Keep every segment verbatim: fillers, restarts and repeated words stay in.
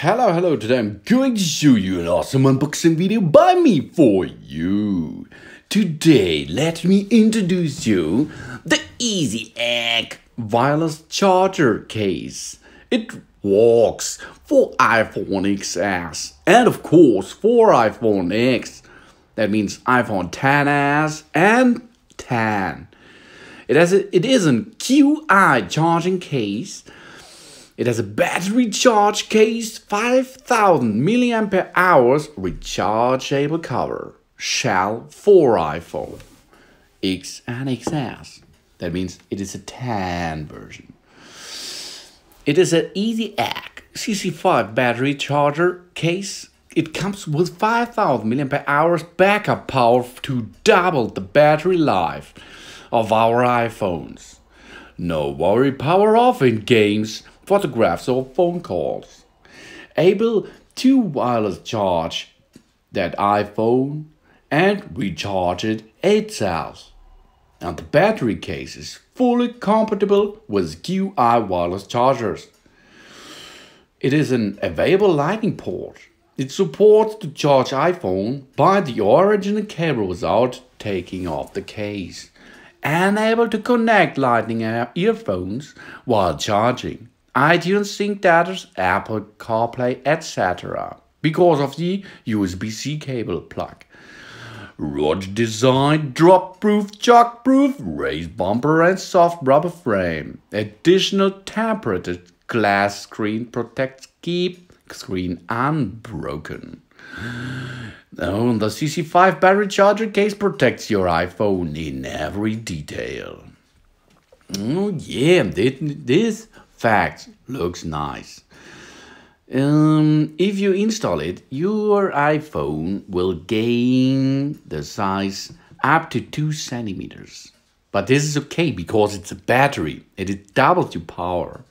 Hello, hello, today I'm going to show you an awesome unboxing video by me for you. Today, let me introduce you the EasyAcc wireless charger case. It works for iPhone X S and of course for iPhone X. That means iPhone X S and ten. It, has a, it is an Qi charging case. It has a battery charge case, five thousand milliamp hours rechargeable cover, shell for iPhone X and X S. That means it is a ten version. It is an EasyAcc C C five battery charger case. It comes with five thousand milliamp hours backup power to double the battery life of our iPhones. No worry, power off in games, photographs or phone calls. Able to wireless charge that iPhone and recharge it itself. And the battery case is fully compatible with Qi wireless chargers. It is an available lightning port. It supports to charge iPhone by the original cable without taking off the case. And able to connect lightning earphones while charging. iTunes, Sync data, Apple CarPlay, et cetera because of the U S B C cable plug. Rugged design, drop-proof, shock-proof, raised bumper and soft rubber frame. Additional tempered glass screen protects, keep screen unbroken. Oh, the C C five battery charger case protects your iPhone in every detail. Oh yeah, this fact looks nice. Um, if you install it, your iPhone will gain the size up to two centimeters. But this is okay because it's a battery. It is double your power.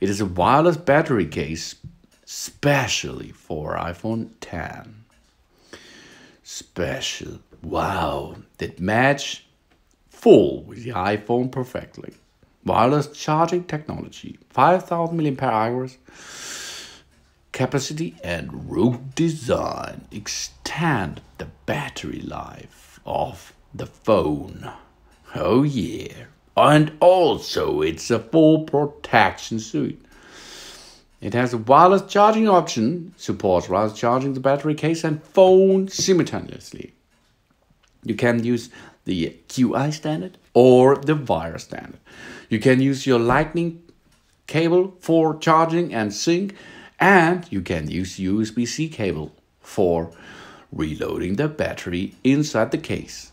It is a wireless battery case, specially for iPhone X. Special. Wow, that match full with the iPhone perfectly. Wireless charging technology, five thousand milliamp hours capacity and rugged design extend the battery life of the phone. Oh yeah. And also it's a full protection suit. It has a wireless charging option, supports wireless charging the battery case and phone simultaneously. You can use the Qi standard or the wire standard. You can use your lightning cable for charging and sync, and you can use U S B C cable for reloading the battery inside the case.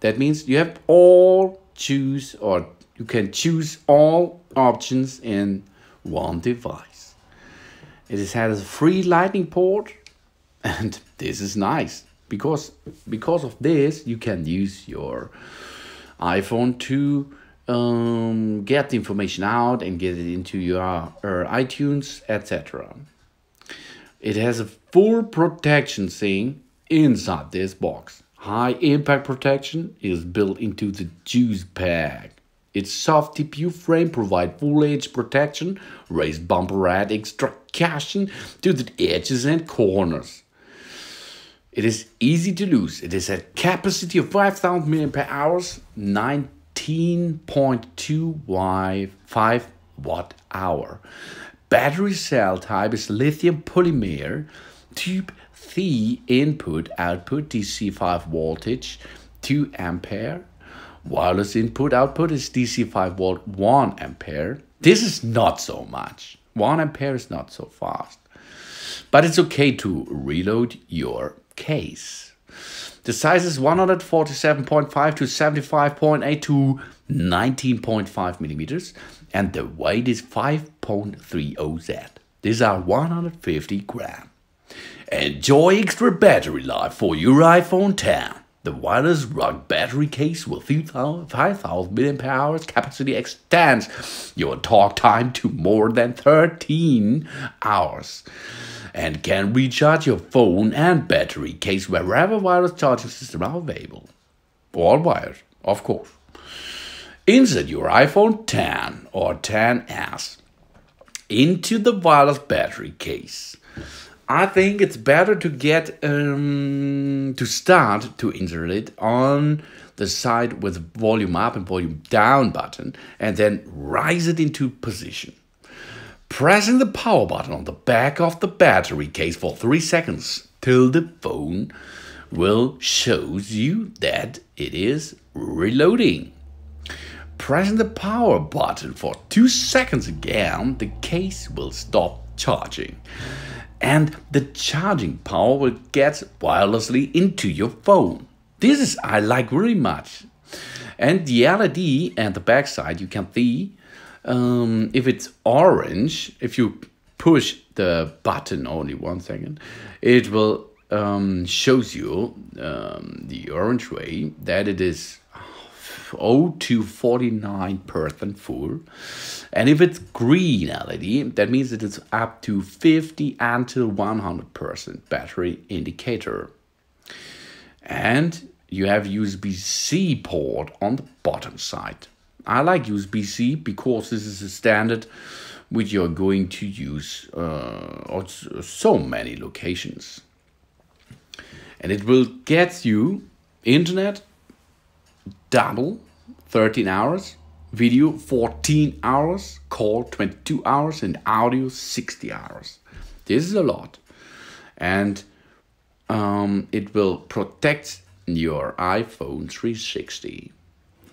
That means you have all choose, or you can choose all options in one device. It has a free lightning port, and this is nice. Because, because of this, you can use your iPhone to um, get the information out and get it into your uh, iTunes, et cetera. It has a full protection thing inside this box. High impact protection is built into the juice pack. Its soft T P U frame provides full edge protection, raised bumper and extra cushion to the edges and corners. It is easy to lose. It is a capacity of five thousand milliamp hours, nineteen point two five watt hour. Battery cell type is lithium polymer, type C input output D C five voltage two ampere. Wireless input output is D C five volt one ampere. This is not so much. one ampere is not so fast. But it's okay to reload your case. The size is one forty-seven point five to seventy-five point eight to nineteen point five millimeters, and the weight is five point three zero Z. These are one hundred fifty grams. Enjoy extra battery life for your iPhone X. The wireless rugged battery case with five thousand milliamp hours capacity extends your talk time to more than thirteen hours. And can recharge your phone and battery case wherever wireless charging systems are available. All wired, of course. Insert your iPhone X or X S into the wireless battery case. I think it's better to get um, to start to insert it on the side with volume up and volume down button, and then rise it into position. Pressing the power button on the back of the battery case for three seconds till the phone will shows you that it is reloading. Pressing the power button for two seconds again, the case will stop charging, and the charging power will get wirelessly into your phone. This is I like really much. And the L E D at the back side, you can see um, if it's orange, if you push the button only one second, it will um, shows you um, the orange way that it is zero to forty-nine percent full. And if it's green L E D, that means it is up to fifty until one hundred percent battery indicator. And you have U S B C port on the bottom side. I like U S B C because this is a standard which you're going to use uh, on so many locations. And it will get you internet double thirteen hours, video fourteen hours, call twenty-two hours, and audio sixty hours. This is a lot. And Um, it will protect your iPhone three sixty.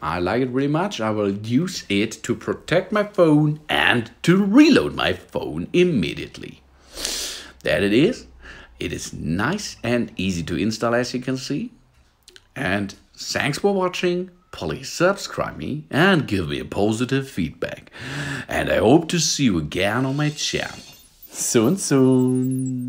I like it really much. I will use it to protect my phone and to reload my phone immediately. That it is. It is nice and easy to install, as you can see. And thanks for watching. Please subscribe me and give me a positive feedback. And I hope to see you again on my channel. Soon, soon.